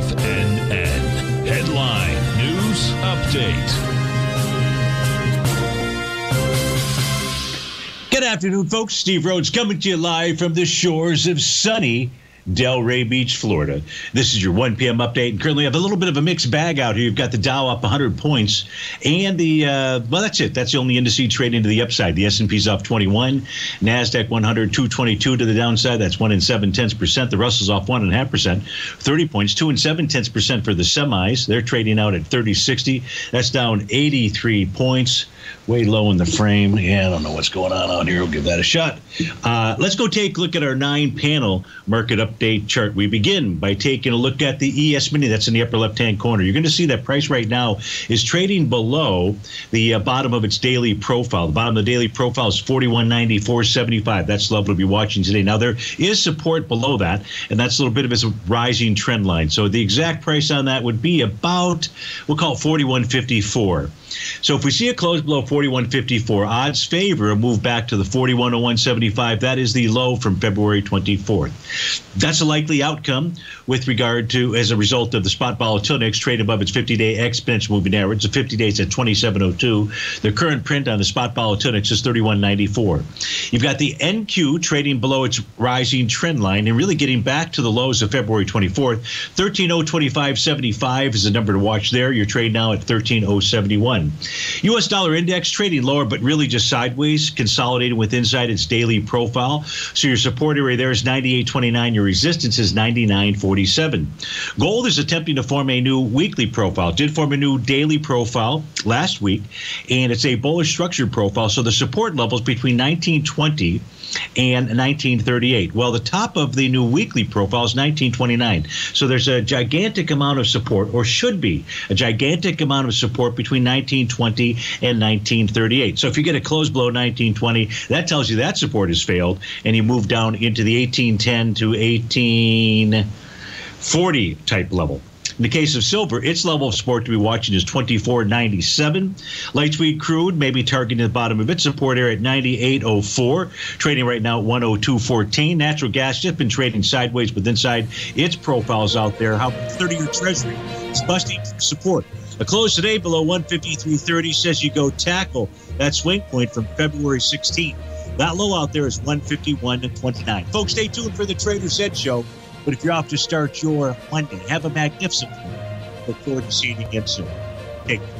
FNN. Headline News Update. Good afternoon, folks. Steve Rhodes coming to you live from the shores of sunny Delray Beach, Florida. This is your 1 p.m. update, and currently have a little bit of a mixed bag out here. You've got the Dow up 100 points, and the well, that's it. That's the only indice trading to the upside. The S&P's off 21, NASDAQ 100 222 to the downside. That's 1 7/10%. The Russell's off 1.5%, 30 points, 2 7/10% for the semis. They're trading out at 30.60. That's down 83 points, way low in the frame. Yeah, I don't know what's going on out here. We'll give that a shot. Let's go take a look at our 9-panel market up update chart. We begin by taking a look at the ES mini. That's in the upper left-hand corner. You're going to see that price right now is trading below the bottom of its daily profile. The bottom of the daily profile is 4194.75. That's the level to be watching today. Now, there is support below that, and that's a little bit of a rising trend line. So the exact price on that would be about, we'll call it 4154. So if we see a close below 4154, odds favor a move back to the 4101.75. That is the low from February 24th. That's a likely outcome with regard to, as a result of the spot volatility index trade above its 50-day exponential moving average. The 50 days at 27.02. The current print on the spot volatility index is 31.94. You've got the NQ trading below its rising trend line and really getting back to the lows of February 24th. 13.025.75 is the number to watch there. You're trading now at 13.071. U.S. dollar index trading lower, but really just sideways, consolidated with inside its daily profile. So your support area there is 98.29. Your resistance is 99.47. Gold is attempting to form a new weekly profile. Did form a new daily profile last week, and it's a bullish structured profile. So the support levels between 1920 and 1938. Well, the top of the new weekly profile is 1929. So there's a gigantic amount of support, or should be a gigantic amount of support, between 1920 and 1938. So if you get a close below 1920, that tells you that support has failed, and you move down into the 1810 to 1840 type level. In the case of silver, its level of support to be watching is 24.97. Light sweet crude may be targeting the bottom of its support area at 98.04, trading right now at 102.14. Natural gas just been trading sideways, but inside its profiles out there, how 30-year treasury is busting support. A close today below 153.30 says you go tackle that swing point from February 16th. That low out there is 151.29. Folks, stay tuned for the Trader's Edge show. But if you're off to start your Monday, have a magnificent one. Look forward to seeing you again soon. Take care.